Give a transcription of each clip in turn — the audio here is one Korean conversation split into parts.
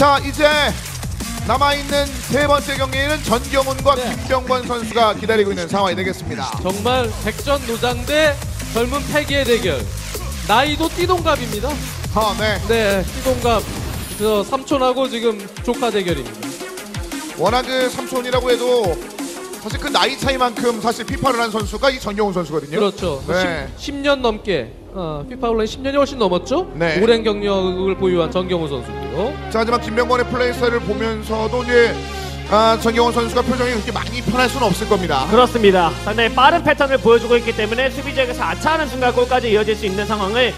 자, 이제 남아있는 세 번째 경기에는 전경훈과 김병권 선수가 기다리고 있는 상황이 되겠습니다. 정말 백전노장 대 젊은 패기의 대결. 나이도 띠동갑입니다. 아, 네. 네, 띠동갑. 그래서 삼촌하고 지금 조카 대결입니다. 워낙 그 삼촌이라고 해도 사실 그 나이 차이만큼 사실 피파를 한 선수가 이 전경훈 선수거든요. 그렇죠. 네. 10년 넘게 피파 온라인 10년이 훨씬 넘었죠. 네. 오랜 경력을 보유한 전경훈 선수고요. 자, 하지만 김병권의 플레이 스타일을 보면서도 이제 전경훈 선수가 표정이 그렇게 많이 편할 수는 없을 겁니다. 그렇습니다. 상당히 빠른 패턴을 보여주고 있기 때문에 수비 지역에서 아차하는 순간 골까지 이어질 수 있는 상황을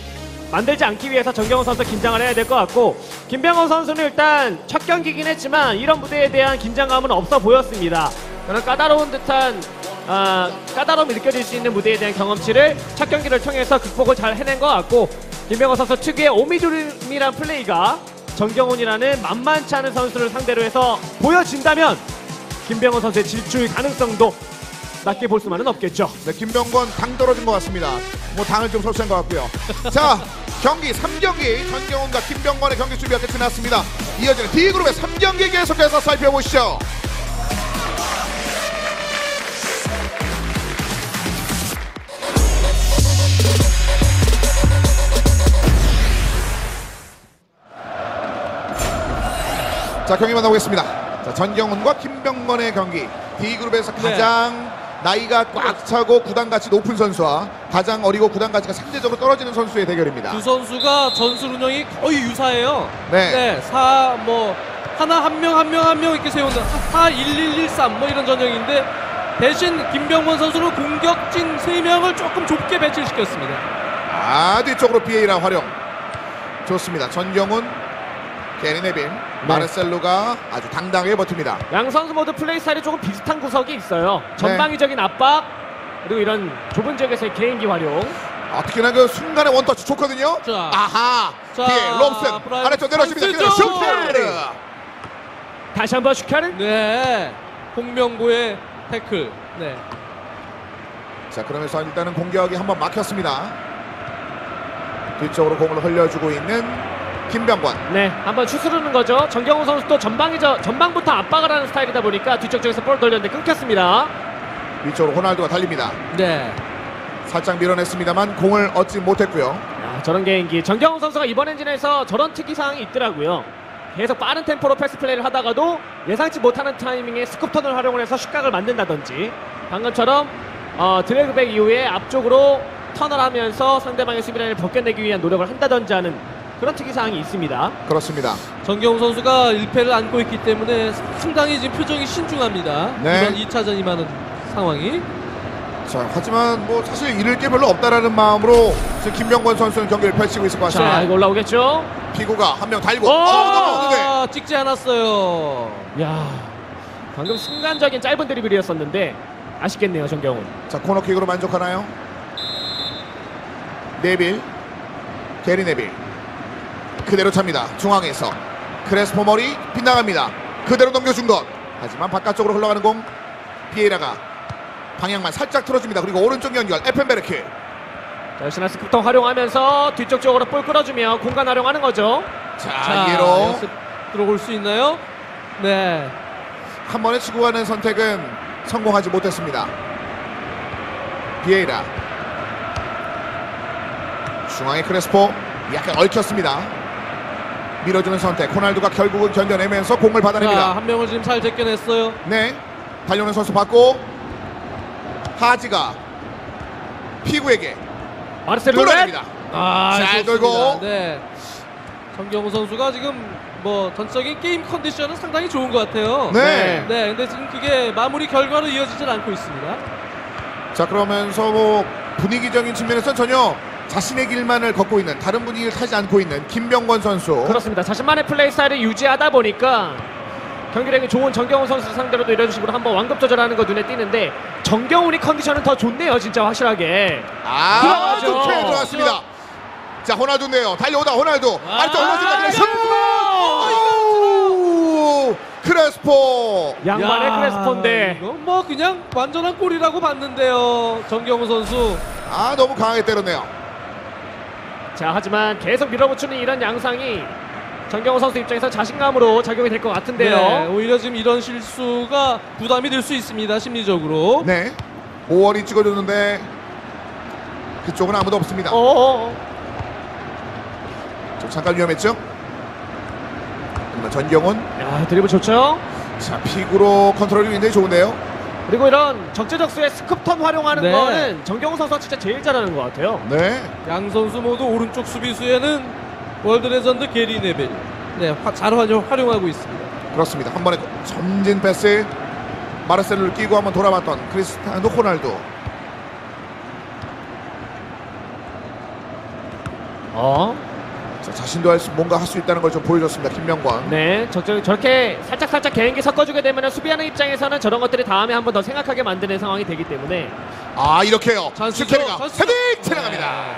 만들지 않기 위해서 전경훈 선수 긴장을 해야 될 것 같고, 김병권 선수는 일단 첫 경기긴 했지만 이런 무대에 대한 긴장감은 없어 보였습니다. 그런 까다로운 듯한 까다로움이 느껴질 수 있는 무대에 대한 경험치를 첫 경기를 통해서 극복을 잘 해낸 것 같고, 김병권 선수 특유의 오미조림이란 플레이가 전경훈이라는 만만치 않은 선수를 상대로 해서 보여진다면 김병권 선수의 질주의 가능성도 낮게 볼 수만은 없겠죠. 네, 김병권 당 떨어진 것 같습니다. 뭐 당을 좀 설치한 것 같고요. 자, 경기 3경기 전경훈과 김병권의 경기 준비가 끝이 났습니다. 이어지는 D그룹의 3경기 계속해서 살펴보시죠. 자, 경기 만나보겠습니다. 자, 전경훈과 김병권의 경기. D그룹에서 가장 나이가 꽉 차고 구단 가치 높은 선수와 가장 어리고 구단 가치가 상대적으로 떨어지는 선수의 대결입니다. 두 선수가 전술 운영이 거의 유사해요. 네. 네, 4, 뭐 하나 한 명 이렇게 세운다. 4, 1, 1, 1, 3 뭐 이런 전형인데, 대신 김병권 선수는 공격진 3명을 조금 좁게 배치를 시켰습니다. 아, 뒤쪽으로 BA랑 활용. 좋습니다. 전경훈, 게리네빈, 마르셀로가 아주 당당하게 버팁니다. 양 선수 모두 플레이 스타일이 조금 비슷한 구석이 있어요. 전방위적인 압박, 그리고 이런 좁은 지역에서의 개인기 활용. 아, 특히나 그 순간에 원터치 좋거든요. 자, 아하, 자, 뒤에 롬슨 아래쪽 내려줍니다. 슈카르 다시 한번 슈카르. 네, 홍명보의 태클. 네. 자, 그러면서 일단은 공격이 한번 막혔습니다. 뒤쪽으로 공을 흘려주고 있는 김병권. 네, 한번 추스르는 거죠. 전경훈 선수도 전방부터 압박을 하는 스타일이다 보니까 뒤쪽 쪽에서 볼 돌렸는데 끊겼습니다. 위쪽으로 호날두가 달립니다. 네, 살짝 밀어냈습니다만 공을 얻지 못했고요. 야, 저런 개인기. 전경훈 선수가 이번 행진에서 저런 특이사항이 있더라고요. 계속 빠른 템포로 패스 플레이를 하다가도 예상치 못하는 타이밍에 스쿱턴을 활용을 해서 슛각을 만든다든지, 방금처럼 드래그백 이후에 앞쪽으로 턴을 하면서 상대방의 수비라인을 벗겨내기 위한 노력을 한다든지 하는 그런 특이사항이 있습니다. 그렇습니다. 전경훈 선수가 1패를 안고 있기 때문에 상당히 지금 표정이 신중합니다. 네. 이번 2차전 임하는 상황이. 자, 하지만 뭐 사실 잃을 게 별로 없다라는 마음으로 지금 김병권 선수는 경기를 펼치고 있을 것 같습니다. 자, 이거 올라오겠죠? 피구가 한 명 달고. 아, 찍지 않았어요. 야, 방금 순간적인 짧은 드리블이었었는데 아쉽겠네요, 전경훈. 자, 코너킥으로 만족하나요? 네빌, 게리 네빌. 그대로 찹니다. 중앙에서 크레스포 머리 빗나갑니다. 그대로 넘겨준 것. 하지만 바깥쪽으로 흘러가는 공, 피에라가 방향만 살짝 틀어줍니다. 그리고 오른쪽 연결 에펜베르크. 자, 역시나 스쿱턴 활용하면서 뒤쪽 쪽으로 볼 끌어주며 공간 활용하는 거죠. 자, 이로 들어올 수 있나요? 네, 한 번에 치고 가는 선택은 성공하지 못했습니다. 피에라 중앙에 크레스포 약간 얽혔습니다. 밀어주는 선택. 호날두가 결국은 견뎌내면서 공을 받아냅니다. 자, 한 명을 지금 잘 제껴냈어요. 네, 달려오는 선수 받고 하지가 피구에게 마르셀로 뚫어냅니다. 아, 잘 돌고. 네, 전경훈 선수가 지금 뭐 전적인 게임 컨디션은 상당히 좋은 것 같아요. 네, 네, 근데 지금 그게 마무리 결과로 이어지진 않고 있습니다. 자, 그러면서 뭐 분위기적인 측면에서는 전혀 자신의 길만을 걷고 있는, 다른 분위기를 타지 않고 있는 김병권 선수. 그렇습니다. 자신만의 플레이 스타일을 유지하다 보니까 경기력이 좋은 전경훈 선수 상대로도 이런 식으로 한번 완급 조절하는 거 눈에 띄는데, 전경훈이 컨디션은 더 좋네요. 진짜 확실하게. 아, 좋게 들어왔습니다. 자, 호날두네요. 달려오다 호날두. 아래쪽 올라준다. 크레스포! 크레스포! 양반의 크레스포인데. 이건 뭐 그냥 완전한 골이라고 봤는데요, 전경훈 선수. 아, 너무 강하게 때렸네요. 자, 하지만 계속 밀어붙이는 이런 양상이 전경훈 선수 입장에서 자신감으로 작용이 될 것 같은데요. 네, 오히려 지금 이런 실수가 부담이 될 수 있습니다. 심리적으로. 네. 5월이 찍어줬는데 그쪽은 아무도 없습니다. 좀 잠깐 위험했죠? 전경훈. 야, 드리블 좋죠? 자, 픽으로 컨트롤이 굉장히 좋은데요. 그리고 이런 적재적소의 스쿱턴 활용하는 거는 정경훈 선수가 진짜 제일 잘하는 것 같아요. 네. 양 선수 모두 오른쪽 수비수에는 월드 레전드 게리 네벨. 네, 잘 활용하고 있습니다. 그렇습니다. 한 번에 전진 패스. 마르셀로를 끼고 한번 돌아봤던 크리스티아노 호날두. 자, 자신도 뭔가 할 수 있다는 걸 좀 보여줬습니다. 김병권. 네, 저렇게 살짝 개인기 섞어주게 되면 수비하는 입장에서는 저런 것들이 다음에 한번 더 생각하게 만드는 상황이 되기 때문에. 아, 이렇게요. 슈케리가 헤딩 지나갑니다. 네.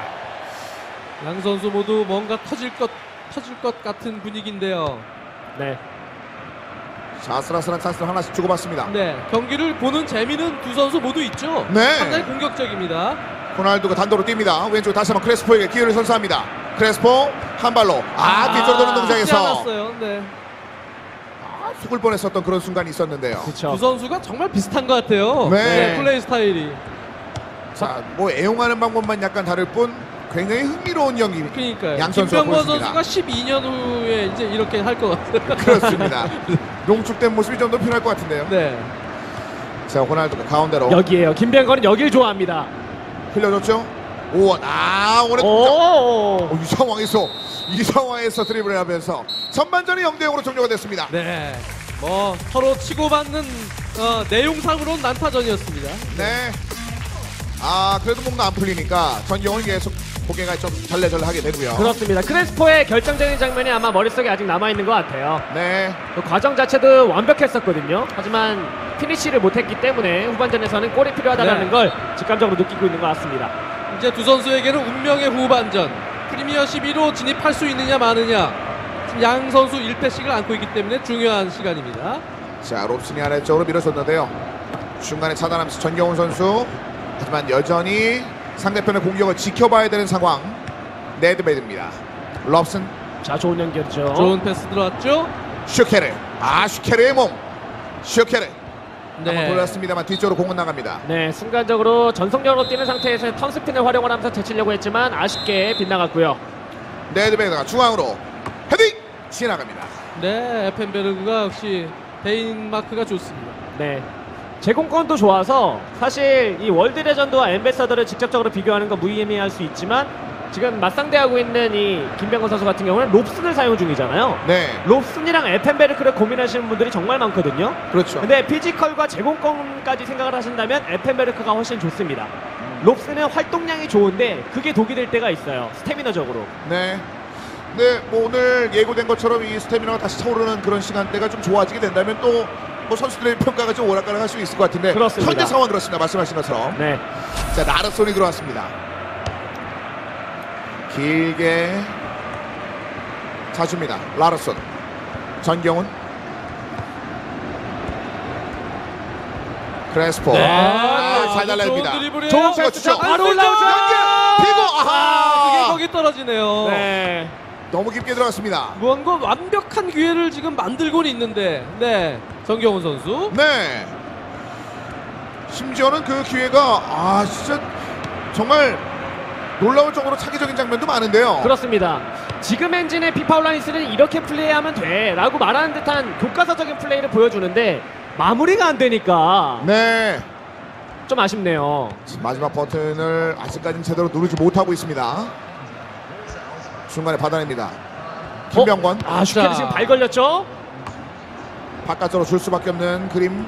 양 선수 모두 뭔가 터질 것 같은 분위기인데요. 네. 자, 아슬아슬한 찬스를 하나씩 주고받습니다. 네, 경기를 보는 재미는 두 선수 모두 있죠. 네. 상당히 공격적입니다. 호날두가 단도로 뜁니다. 왼쪽 다시 한번 크레스포에게 기회를 선사합니다. 크레스포 한 발로 뒤쪽으로 도는 동작에서 네. 속을 뻔했었던 그런 순간이 있었는데요. 그쵸. 두 선수가 정말 비슷한 것 같아요. 네, 플레이 스타일이. 자, 뭐 애용하는 방법만 약간 다를 뿐 굉장히 흥미로운 경기. 그러니까요. 양 선수가 김병권 선수가 12년 후에 이제 이렇게 할 것 같아요. 그렇습니다. 농축된 모습이 좀 더 필요할 것 같은데요. 네. 자, 호날두가 가운데로. 여기에요. 김병권은 여길 좋아합니다. 흘려줬죠? 오원. 이 상황에서 드리블을 하면서 전반전이 0대0으로 종료가 됐습니다. 네. 뭐 서로 치고받는 내용상으로는 난타전이었습니다. 네. 아, 그래도 뭔가 안 풀리니까 전경훈이 계속 고개가 좀 절레절레하게 되고요. 그렇습니다. 크레스포의 결정적인 장면이 아마 머릿속에 아직 남아있는 것 같아요. 네. 그 과정 자체도 완벽했었거든요. 하지만 피니쉬를 못했기 때문에 후반전에서는 골이 필요하다는 걸 직감적으로 느끼고 있는 것 같습니다. 이제 두 선수에게는 운명의 후반전, 프리미어 11호 진입할 수 있느냐 마느냐, 지금 양 선수 1패씩을 안고 있기 때문에 중요한 시간입니다. 자, 롭슨이 아래쪽으로 밀어줬는데요. 중간에 차단하면서 전경훈 선수, 하지만 여전히 상대편의 공격을 지켜봐야 되는 상황. 네드베드입니다. 롭슨. 자, 좋은 연결이죠. 좋은 패스 들어왔죠. 슈케르. 슈케르의 몸. 슈케르. 네. 한번 돌렸습니다만 뒤쪽으로 공은 나갑니다. 네, 순간적으로 전속력으로 뛰는 상태에서 턴스핀을 활용을 하면서 제치려고 했지만 아쉽게 빗나갔고요. 네드베드가 중앙으로 헤딩 지나갑니다. 네, 에펜베르그가 역시 데인마크가 좋습니다. 네. 제공권도 좋아서 사실 이 월드레전드와 앰베서더를 직접적으로 비교하는 건 무의미할 수 있지만 지금 맞상대하고 있는 이 김병권 선수 같은 경우는 롭슨을 사용 중이잖아요. 네. 롭슨이랑 에펜베르크를 고민하시는 분들이 정말 많거든요. 그렇죠. 근데 피지컬과 제공권까지 생각을 하신다면 에펜베르크가 훨씬 좋습니다. 롭슨은 활동량이 좋은데 그게 독이 될 때가 있어요. 스태미너적으로. 네. 네, 뭐 오늘 예고된 것처럼 이 스태미너가 다시 차오르는 그런 시간대가 좀 좋아지게 된다면 또 뭐 선수들의 평가가 좀 오락가락할 수 있을 것 같은데. 그렇습니다. 현재 상황 그렇습니다. 말씀하신 것처럼. 네. 자, 나르손이 들어왔습니다. 길게 차줍니다. 라르손. 전경훈. 크레스포. 네. 잘 달라집니다. 좋은 패스죠. 바로 올라오죠. 피고. 그게 거기 떨어지네요. 네. 너무 깊게 들어갔습니다. 뭔가 완벽한 기회를 지금 만들고는 있는데. 네. 정경훈 선수. 네. 심지어는 그 기회가 진짜 정말 놀라울 정도로 차기적인 장면도 많은데요. 그렇습니다. 지금 엔진의 피파올라니스는 이렇게 플레이하면 돼 라고 말하는 듯한 교과서적인 플레이를 보여주는데 마무리가 안 되니까. 네. 좀 아쉽네요. 마지막 버튼을 아직까지는 제대로 누르지 못하고 있습니다. 중간에 받아냅니다. 김병권. 슈케르 지금 발 걸렸죠? 바깥으로 줄 수밖에 없는 그림.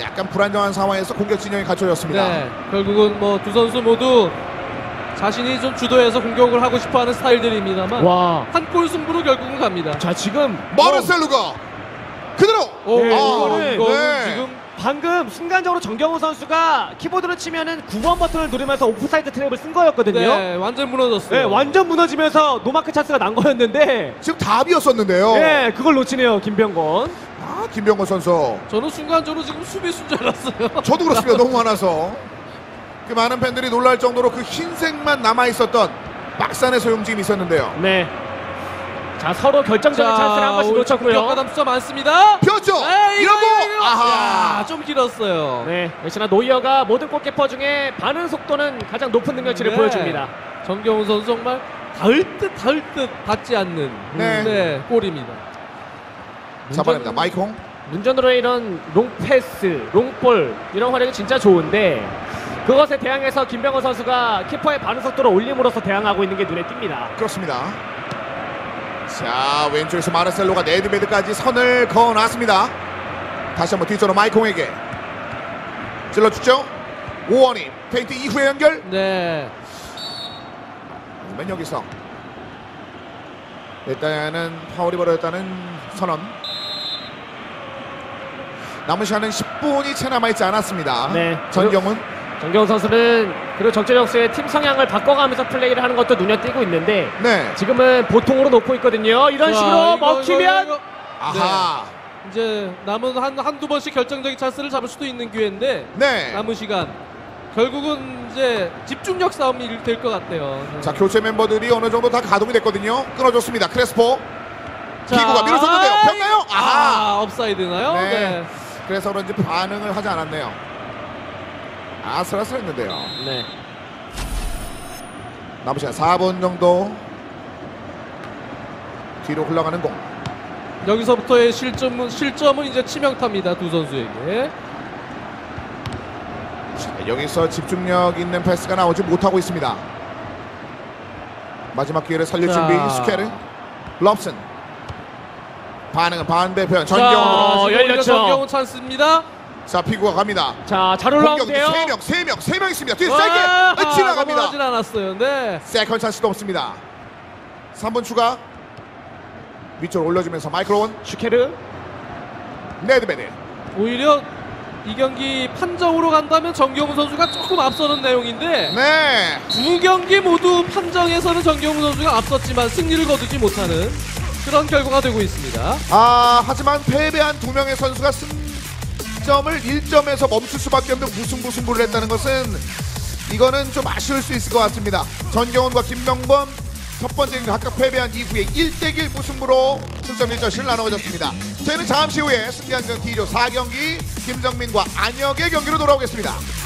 약간 불안정한 상황에서 공격 진영이 갖춰졌습니다. 네, 결국은 뭐 두 선수 모두 자신이 좀 주도해서 공격을 하고 싶어하는 스타일들입니다만 한 골 승부로 결국은 갑니다. 자, 지금 마르셀루가 그대로. 지금 방금 순간적으로 전경훈 선수가 키보드를 치면은 9번 버튼을 누르면서 오프사이드 트랩을 쓴 거였거든요. 네, 완전 무너졌어요. 네, 완전 무너지면서 노마크 찬스가 난 거였는데 지금 답이었었는데요. 네, 그걸 놓치네요, 김병권. 김병권 선수. 저는 순간적으로 지금 수비수인 줄 알았어요. 저도 그렇습니다. 너무 많아서. 그 많은 팬들이 놀랄 정도로 그 흰색만 남아있었던 막산에서 움직임이 있었는데요. 네. 자, 서로 결정적인 찬스를 한 번씩 놓쳤고요. 공격가담 수가 많습니다. 펴죠. 이러고 아하, 좀 길었어요. 네, 역시나 노이어가 모든 골키퍼 중에 반응 속도는 가장 높은 능력치를 보여줍니다. 정경훈 선수 정말 닿을 듯 닿을 듯 닿지 않는 골입니다. 잡아냅니다. 마이콩. 문전으로의 이런 롱패스, 롱볼 이런 활약이 진짜 좋은데 그것에 대항해서 김병권 선수가 키퍼의 반응 속도를 올림으로써 대항하고 있는 게 눈에 띕니다. 그렇습니다. 자, 왼쪽에서 마르셀로가 네드베드까지 선을 그어놨습니다. 다시 한번 뒤쪽으로 마이콩에게 찔러주죠. 오원이 페인트 이후에 연결. 네. 맨 여기서 일단은 파울이 벌어졌다는 선언. 남은 시간은 10분이 채 남아있지 않았습니다. 네. 전경훈. 전경훈 선수는 그리고 적재적소의 팀 성향을 바꿔가면서 플레이를 하는 것도 눈에 띄고 있는데 지금은 보통으로 놓고 있거든요. 이런 식으로 먹히면 아하. 네. 이제 남은 한두 번씩 결정적인 찬스를 잡을 수도 있는 기회인데 남은 시간 결국은 이제 집중력 싸움이 될 것 같아요. 자, 교체 멤버들이 어느 정도 다 가동이 됐거든요. 끊어줬습니다. 크레스포. 기구가 밀어줬는데요. 폈나요? 아, 업사이드나요? 네. 그래서 그런지 반응을 하지 않았네요. 아슬아슬했는데요. 네. 남은 시간 4분 정도. 뒤로 흘러가는 공. 여기서부터의 실점은 이제 치명타입니다. 두 선수에게. 여기서 집중력 있는 패스가 나오지 못하고 있습니다. 마지막 기회를 살릴 준비. 스케르. 럽슨. 반응은 반대편. 전경훈. 열렸죠. 전경훈 찬스입니다. 자, 피구가 갑니다. 자, 잘 올라오는데요. 세 명 있습니다. 뒤에 세게 지나갑니다. 넘어가진 않았어요. 네. 세컨 찬스도 없습니다. 3분 추가. 위쪽으로 올려주면서 마이크로온. 슈케르. 네드베드. 오히려 이 경기 판정으로 간다면 정경훈 선수가 조금 앞서는 내용인데 두 경기 모두 판정에서는 정경훈 선수가 앞섰지만 승리를 거두지 못하는 그런 결과가 되고 있습니다. 아, 하지만 패배한 두 명의 선수가 승점을 1점에서 멈출 수밖에 없는 무승부를 했다는 것은 이거는 좀 아쉬울 수 있을 것 같습니다. 전경훈과 김병권 첫 번째 각각 패배한 이후에 1대1 무승부로 승점 1점씩 나눠졌습니다. 저희는 잠시 후에 승리한 경기 2조 4경기 김정민과 안혁의 경기로 돌아오겠습니다.